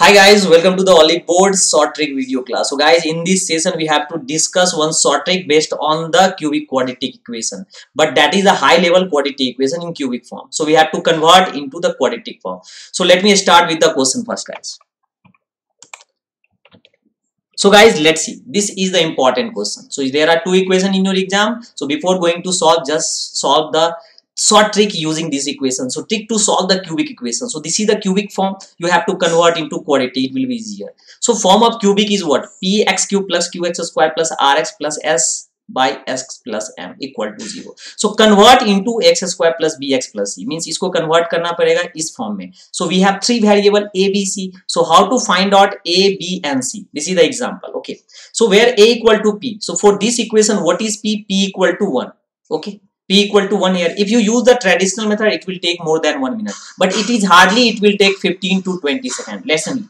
Hi guys, welcome to the Oliveboard short trick video class. So guys, in this session we have to discuss one short trick based on the cubic quadratic equation, but that is a high level quadratic equation in cubic form. So we have to convert into the quadratic form. So let me start with the question first guys. So guys, let's see, this is the important question. So there are two equations in your exam. So before going to solve, just solve the short trick using this equation. So trick to solve the cubic equation. So this is the cubic form. You have to convert into quadratic. It will be easier. So form of cubic is what? Px cube plus qx square plus rx plus s by x plus m equal to 0. So convert into x square plus bx plus c. Means इसको convert करना पड़ेगा इस form में. So we have three variable a, b, c. So how to find out a, b and c? This is the example. Okay. So where a equal to p. So for this equation, what is p? P equal to 1. Okay. P equal to 1 here. If you use the traditional method, it will take more than 1 minute. But it is hardly, it will take 15 to 20 seconds. Lesson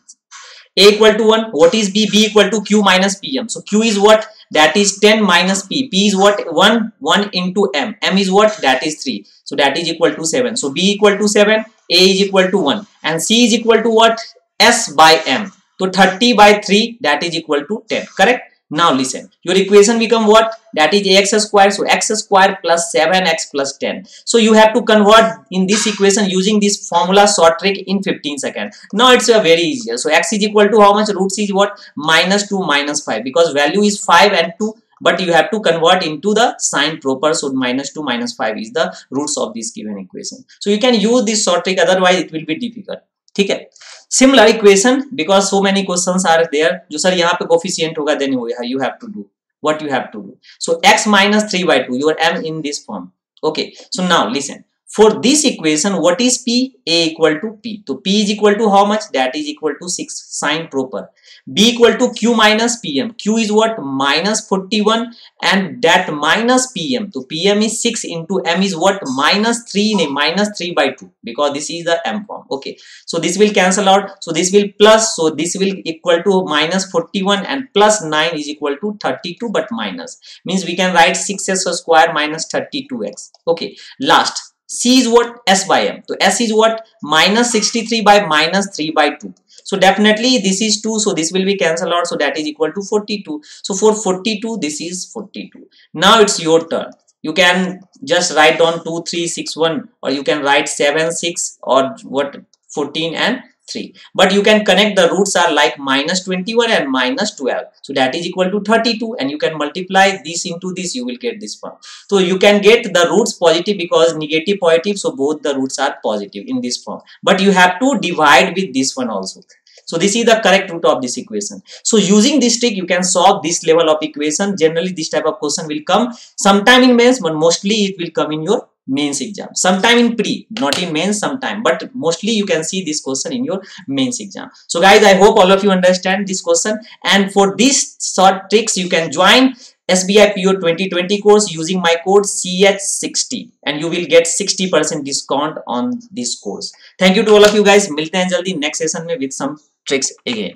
A equal to 1. What is B? B equal to Q minus PM. So Q is what? That is 10 minus P. P is what? 1 into M. M is what? That is 3. So that is equal to 7. So B equal to 7. A is equal to 1. And C is equal to what? S by M. So 30 by 3, that is equal to 10. Correct? Now listen, your equation become what? That is ax square. So x square plus 7x plus 10. So you have to convert in this equation using this formula short trick in 15 seconds. Now it's very easier. So x is equal to how much? Root c is what? Minus 2 minus 5, because value is 5 and 2. But you have to convert into the sign proper. So minus 2 minus 5 is the roots of this given equation. So you can use this short trick, otherwise it will be difficult. Okay. Similar equation, because so many questions are there. Jo sir yahan pe coefficient hoga, then you have to do what you have to do. So x minus 3 by 2, your m in this form. Okay. So now listen, for this equation, what is p? A equal to p. So p is equal to how much? That is equal to 6 sign proper. B equal to q minus pm. Q is what? Minus 41 and that minus pm. So pm is 6 into m is what? Minus 3, minus 3 by 2, because this is the m form. Okay. So this will cancel out. So this will plus. So this will equal to minus 41 and plus 9 is equal to 32, but minus. Means we can write 6s square minus 32x. Okay. Last. C is what? S by M. So S is what? Minus 63 by minus 3 by 2. So definitely this is 2. So this will be cancelled out. So that is equal to 42. So for 42, this is 42. Now it's your turn. You can just write down 2, 3, 6, 1, or you can write 7, 6 or what? 14 and 3. But you can connect, the roots are like minus 21 and minus 12. So that is equal to 32, and you can multiply this into this, you will get this form. So you can get the roots positive, because negative positive, so both the roots are positive in this form. But you have to divide with this one also. So this is the correct root of this equation. So using this trick, you can solve this level of equation. Generally this type of question will come sometime in mains, but mostly it will come in your mains exam, sometime in pre, not in mains sometime, but mostly you can see this question in your mains exam. So guys, I hope all of you understand this question, and for these short tricks you can join SBI PO 2020 course using my code CH60, and you will get 60% discount on this course. Thank you to all of you guys. Milte hain jaldi next session mein with some tricks again.